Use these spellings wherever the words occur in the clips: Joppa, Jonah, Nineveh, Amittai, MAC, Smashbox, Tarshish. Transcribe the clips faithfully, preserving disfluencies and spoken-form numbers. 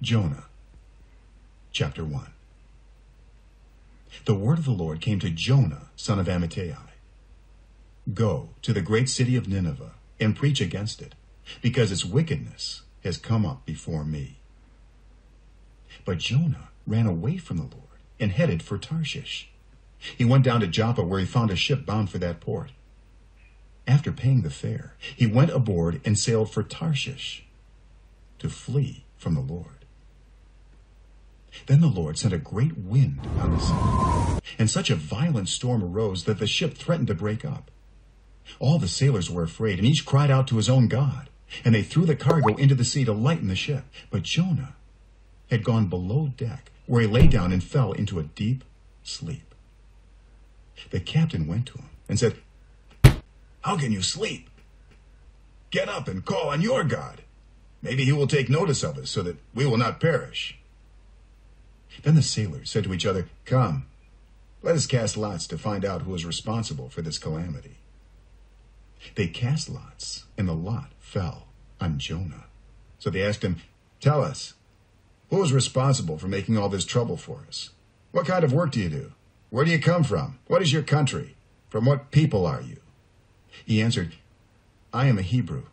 Jonah, chapter one. The word of the Lord came to Jonah, son of Amittai. Go to the great city of Nineveh and preach against it, because its wickedness has come up before me. But Jonah ran away from the Lord and headed for Tarshish. He went down to Joppa, where he found a ship bound for that port. After paying the fare, he went aboard and sailed for Tarshish to flee from the Lord. Then the Lord sent a great wind on the sea, and such a violent storm arose that the ship threatened to break up. All the sailors were afraid, and each cried out to his own god, and they threw the cargo into the sea to lighten the ship. But Jonah had gone below deck, where he lay down and fell into a deep sleep. The captain went to him and said, "How can you sleep? Get up and call on your God. Maybe he will take notice of us so that we will not perish." Then the sailors said to each other, "Come, let us cast lots to find out who is responsible for this calamity." They cast lots, and the lot fell on Jonah. So they asked him, "Tell us, who is responsible for making all this trouble for us? What kind of work do you do? Where do you come from? What is your country? From what people are you?" He answered, "I am a Hebrew,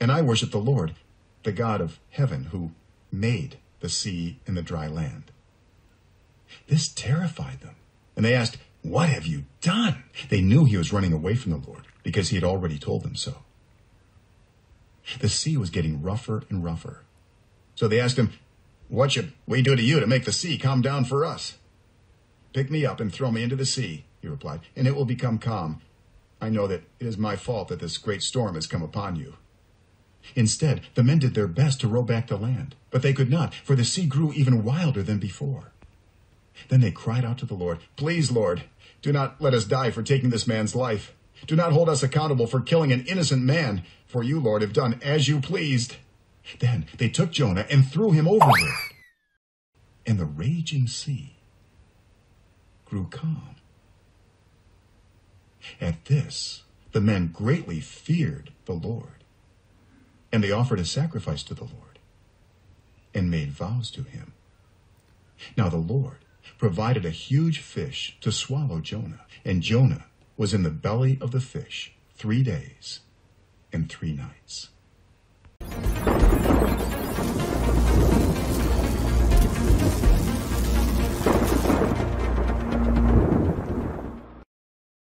and I worship the Lord, the God of heaven, who made the sea and the dry land." This terrified them, and they asked, "What have you done?" They knew he was running away from the Lord, because he had already told them so. The sea was getting rougher and rougher. So they asked him, "What should we do to you to make the sea calm down for us?" "Pick me up and throw me into the sea," he replied, "and it will become calm. I know that it is my fault that this great storm has come upon you." Instead, the men did their best to row back to land, but they could not, for the sea grew even wilder than before. Then they cried out to the Lord, "Please, Lord, do not let us die for taking this man's life. Do not hold us accountable for killing an innocent man, for you, Lord, have done as you pleased." Then they took Jonah and threw him overboard, and the raging sea grew calm. At this, the men greatly feared the Lord, and they offered a sacrifice to the Lord and made vows to him. Now the Lord provided a huge fish to swallow Jonah, and Jonah was in the belly of the fish three days and three nights.